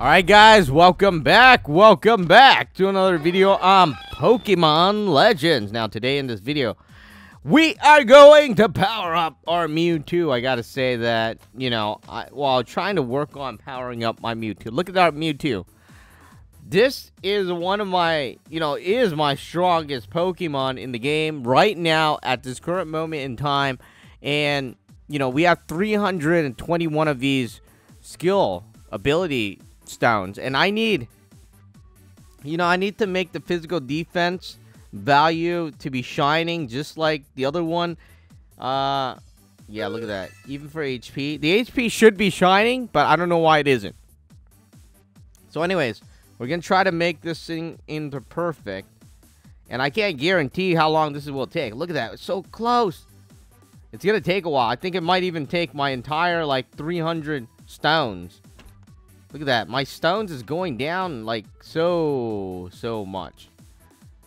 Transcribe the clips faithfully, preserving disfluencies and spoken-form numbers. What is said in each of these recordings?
Alright guys, welcome back, welcome back to another video on Pokemon Legends. Now today in this video, we are going to power up our Mewtwo. I gotta say that, you know, I, while trying to work on powering up my Mewtwo, look at our Mewtwo. This is one of my, you know, is my strongest Pokemon in the game right now at this current moment in time. And, you know, we have three hundred twenty-one of these skill ability stones. And I need, you know, I need to make the physical defense value to be shining just like the other one. Uh, yeah, look at that. Even for H P. The H P should be shining, but I don't know why it isn't. So anyways, we're going to try to make this thing into perfect. And I can't guarantee how long this will take. Look at that. It's so close. It's going to take a while. I think it might even take my entire, like, three hundred stones. Look at that. My stones is going down, like, so, so much.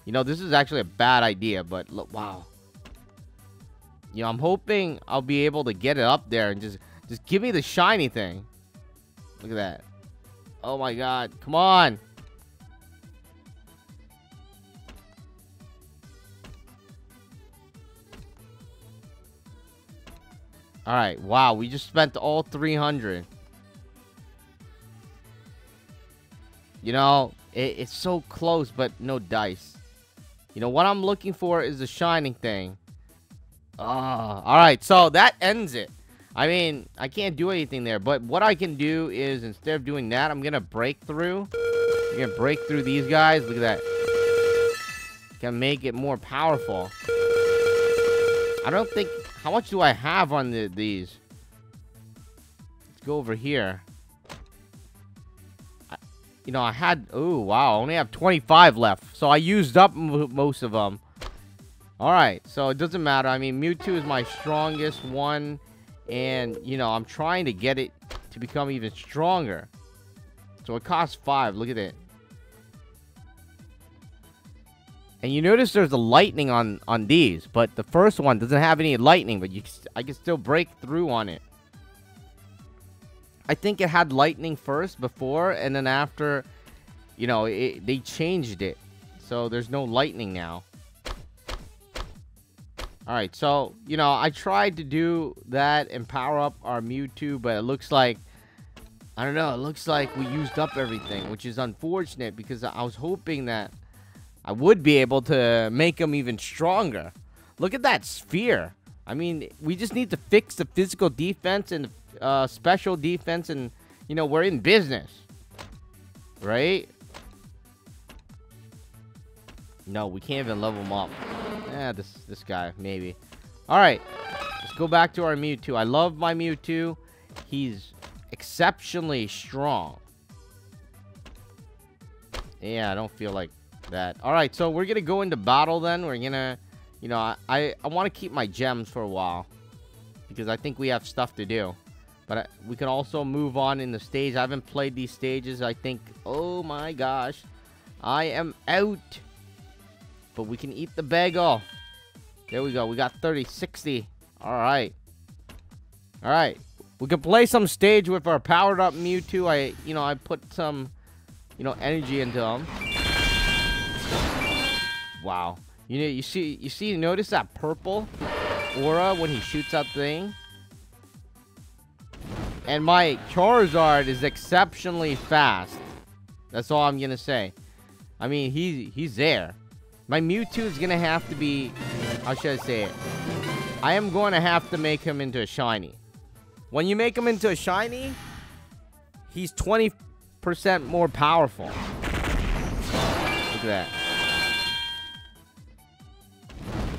You know, this is actually a bad idea, but look, wow. You know, I'm hoping I'll be able to get it up there and just, just give me the shiny thing. Look at that. Oh my god, come on. Alright, wow, we just spent all three hundred. You know, it, it's so close, but no dice. You know, what I'm looking for is the shining thing. Oh, alright, so that ends it. I mean, I can't do anything there, but what I can do is, instead of doing that, I'm going to break through. I'm going to break through these guys. Look at that. Can make it more powerful. I don't think... How much do I have on the, these? Let's go over here. I, you know, I had... Oh, wow. I only have twenty-five left. So I used up m most of them. Alright, so it doesn't matter. I mean, Mewtwo is my strongest one. And, you know, I'm trying to get it to become even stronger. So it costs five. Look at it. And you notice there's a lightning on, on these. But the first one doesn't have any lightning. But you, I can still break through on it. I think it had lightning first before. And then after, you know, it, they changed it. So there's no lightning now. Alright, so, you know, I tried to do that and power up our Mewtwo, but it looks like, I don't know, it looks like we used up everything, which is unfortunate because I was hoping that I would be able to make him even stronger. Look at that sphere. I mean, we just need to fix the physical defense and uh, special defense and, you know, we're in business. Right? No, we can't even level him up. Eh, this this guy, maybe. Alright, let's go back to our Mewtwo. I love my Mewtwo. He's exceptionally strong. Yeah, I don't feel like that. Alright, so we're going to go into battle then. We're going to, you know, I, I, I want to keep my gems for a while. Because I think we have stuff to do. But I, we can also move on in the stage. I haven't played these stages. I think, oh my gosh, I am out. But we can eat the bagel. There we go. We got thirty, sixty. All right. All right. We can play some stage with our powered up Mewtwo. I, you know, I put some, you know, energy into him. Wow. You know, you see, you see, notice that purple aura when he shoots that thing. And my Charizard is exceptionally fast. That's all I'm going to say. I mean, he, he's there. My Mewtwo is going to have to be, how should I say it? I am going to have to make him into a shiny. When you make him into a shiny, he's twenty percent more powerful. Look at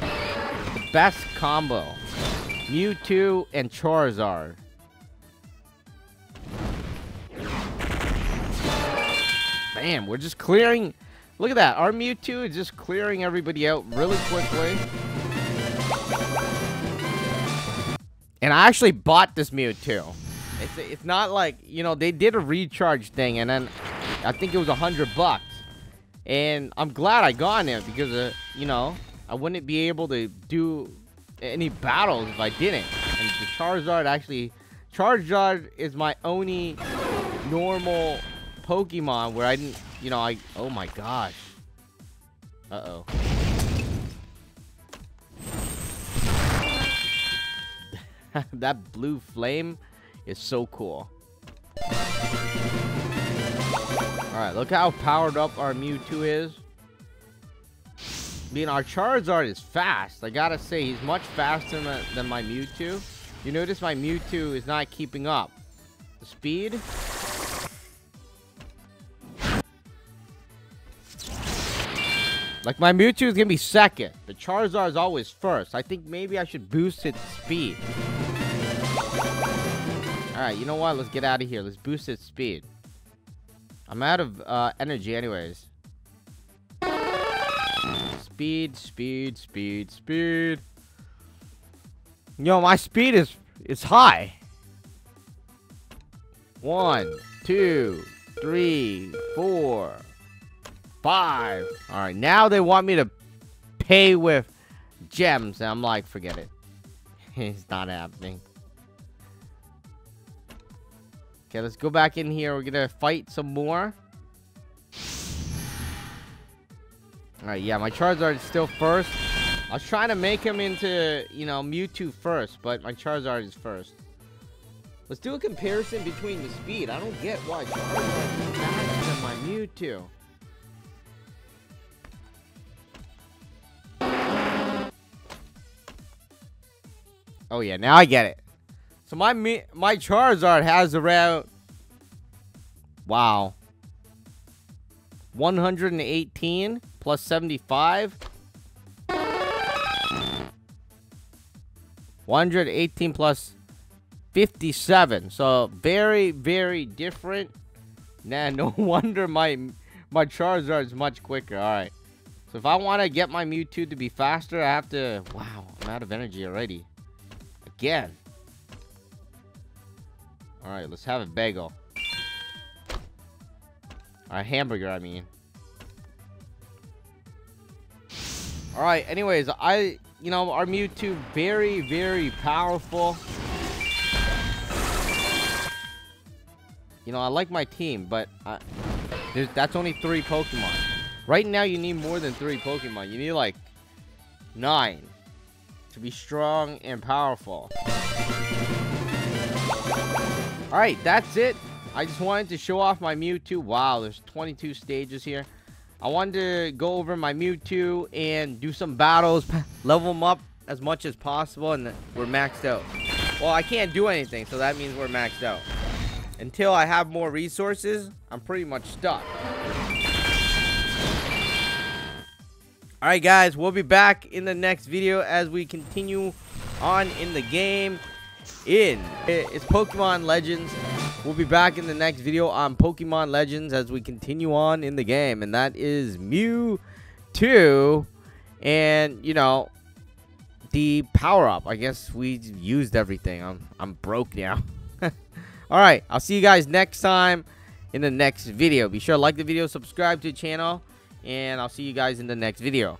that. The best combo. Mewtwo and Charizard. Bam, we're just clearing... Look at that. Our Mewtwo is just clearing everybody out really quickly. And I actually bought this Mewtwo. It's, it's not like, you know, they did a recharge thing. And then I think it was a hundred bucks. And I'm glad I got it because, uh, you know, I wouldn't be able to do any battles if I didn't. And the Charizard actually... Charizard is my only normal Pokemon where I didn't, you know, I, oh my gosh. Uh-oh. That blue flame is so cool. Alright, look how powered up our Mewtwo is. I mean, our Charizard is fast. I gotta say, he's much faster than, than my Mewtwo. You notice my Mewtwo is not keeping up. The speed. Like, my Mewtwo is gonna be second. The Charizard is always first. I think maybe I should boost its speed. Alright, you know what? Let's get out of here. Let's boost its speed. I'm out of uh, energy anyways. Speed, speed, speed, speed. Yo, my speed is, is high. One, two, three, four, five. Alright, now they want me to pay with gems. And I'm like, forget it. It's not happening. Okay, let's go back in here. We're gonna fight some more. Alright, yeah, my Charizard is still first. I was trying to make him into, you know, Mewtwo first, but my Charizard is first. Let's do a comparison between the speed. I don't get why Charizard is faster than my Mewtwo. Oh yeah, now I get it. So my my Charizard has around, wow, one hundred eighteen plus seventy-five, one hundred eighteen plus fifty-seven. So very, very different. Nah, no wonder my my Charizard is much quicker. All right. So if I want to get my Mewtwo to be faster, I have to. Wow, I'm out of energy already. Again. Alright, let's have a bagel. Alright, hamburger, I mean. Alright, anyways, I, you know, our Mewtwo, very, very powerful. You know, I like my team, but I, there's, that's only three Pokemon. Right now, you need more than three Pokemon. You need, like, nine to be strong and powerful. Alright, that's it. I just wanted to show off my Mewtwo. Wow, there's twenty-two stages here. I wanted to go over my Mewtwo and do some battles, level them up as much as possible, and we're maxed out. Well, I can't do anything, so that means we're maxed out. Until I have more resources, I'm pretty much stuck. Alright guys, we'll be back in the next video as we continue on in the game. In it's Pokemon Legends. We'll be back in the next video on Pokemon Legends as we continue on in the game, and that is Mewtwo, and you know, the power up. I guess we used everything. I'm I'm broke now. All right, I'll see you guys next time in the next video. Be sure to like the video, subscribe to the channel, and I'll see you guys in the next video.